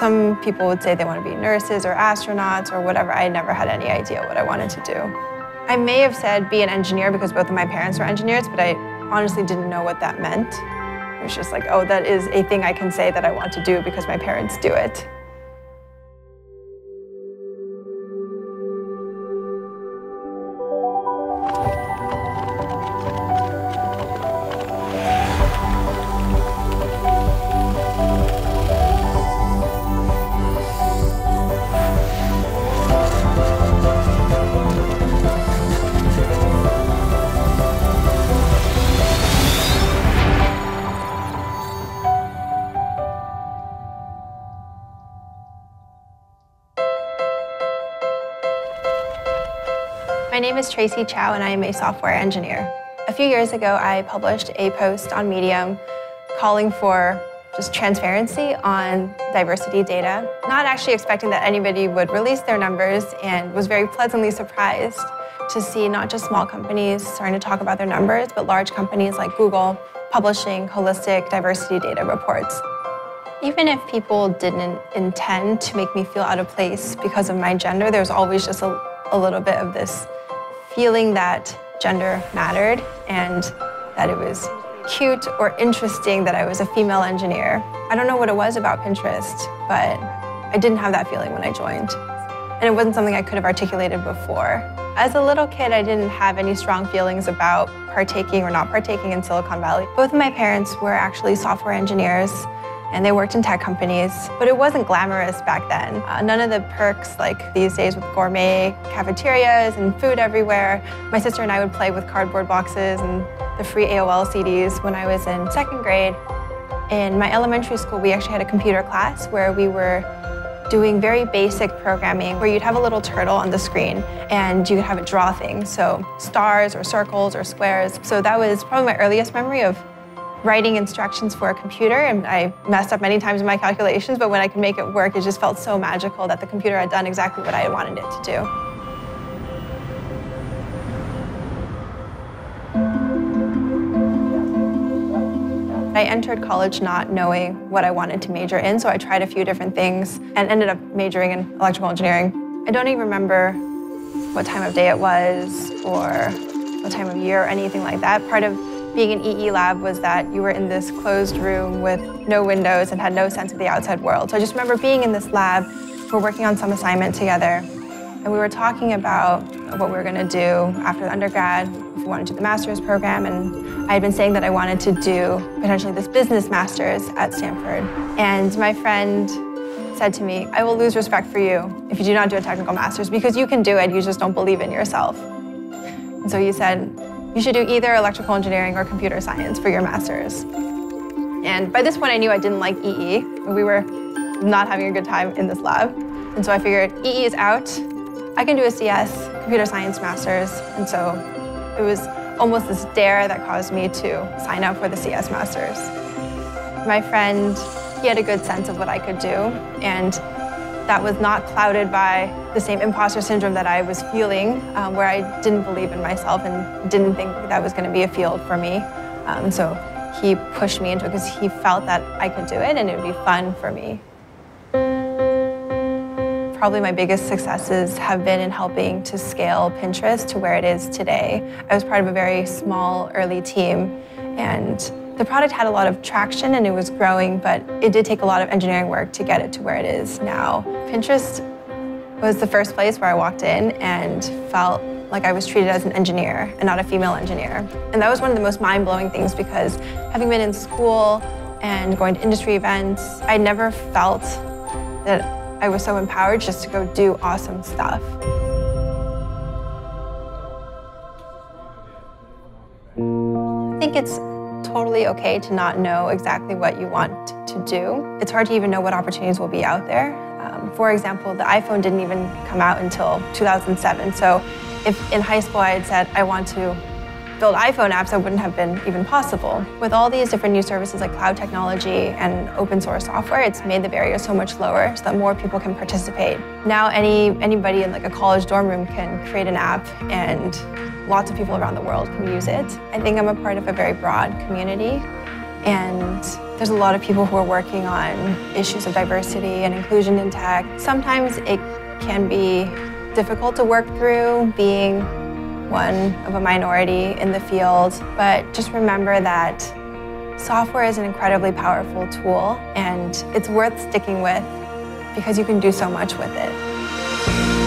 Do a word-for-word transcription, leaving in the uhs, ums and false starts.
Some people would say they want to be nurses or astronauts or whatever. I never had any idea what I wanted to do. I may have said be an engineer because both of my parents were engineers, but I honestly didn't know what that meant. It was just like, oh, that is a thing I can say that I want to do because my parents do it. My name is Tracy Chou, and I am a software engineer. A few years ago, I published a post on Medium calling for just transparency on diversity data, not actually expecting that anybody would release their numbers, and was very pleasantly surprised to see not just small companies starting to talk about their numbers, but large companies like Google publishing holistic diversity data reports. Even if people didn't intend to make me feel out of place because of my gender, there's always just a, a little bit of this feeling that gender mattered and that it was cute or interesting that I was a female engineer. I don't know what it was about Pinterest, but I didn't have that feeling when I joined. And it wasn't something I could have articulated before. As a little kid, I didn't have any strong feelings about partaking or not partaking in Silicon Valley. Both of my parents were actually software engineers, and they worked in tech companies, but it wasn't glamorous back then. Uh, none of the perks like these days with gourmet cafeterias and food everywhere. My sister and I would play with cardboard boxes and the free A O L C Ds when I was in second grade. In my elementary school, we actually had a computer class where we were doing very basic programming where you'd have a little turtle on the screen and you'd have it draw things, so stars or circles or squares. So that was probably my earliest memory of writing instructions for a computer, and I messed up many times in my calculations, but when I could make it work, it just felt so magical that the computer had done exactly what I had wanted it to do. I entered college not knowing what I wanted to major in, so I tried a few different things and ended up majoring in electrical engineering. I don't even remember what time of day it was or what time of year or anything like that. Part of being an E E lab was that you were in this closed room with no windows and had no sense of the outside world. So I just remember being in this lab, we're working on some assignment together, and we were talking about what we were going to do after undergrad, if we wanted to do the master's program, and I had been saying that I wanted to do potentially this business master's at Stanford. And my friend said to me, I will lose respect for you if you do not do a technical master's, because you can do it, you just don't believe in yourself. And so he said, you should do either electrical engineering or computer science for your master's. And by this point, I knew I didn't like E E. We were not having a good time in this lab. And so I figured, E E is out. I can do a C S, computer science master's. And so it was almost this dare that caused me to sign up for the C S master's. My friend, he had a good sense of what I could do, and that was not clouded by the same imposter syndrome that I was feeling, um, where I didn't believe in myself and didn't think that was going to be a field for me. Um, so he pushed me into it because he felt that I could do it and it would be fun for me. Probably my biggest successes have been in helping to scale Pinterest to where it is today. I was part of a very small early team, and the product had a lot of traction and it was growing, but it did take a lot of engineering work to get it to where it is now. Pinterest was the first place where I walked in and felt like I was treated as an engineer and not a female engineer. And that was one of the most mind-blowing things, because having been in school and going to industry events, I never felt that I was so empowered just to go do awesome stuff. I think it's totally okay to not know exactly what you want to do. It's hard to even know what opportunities will be out there. Um, for example, the iPhone didn't even come out until two thousand seven, so if in high school I had said, I want to build iPhone apps, that wouldn't have been even possible. With all these different new services like cloud technology and open source software, it's made the barrier so much lower so that more people can participate. Now any, anybody in like a college dorm room can create an app, and lots of people around the world can use it. I think I'm a part of a very broad community, and There's a lot of people who are working on issues of diversity and inclusion in tech. Sometimes it can be difficult to work through being one of a minority in the field, but just remember that software is an incredibly powerful tool and it's worth sticking with because you can do so much with it.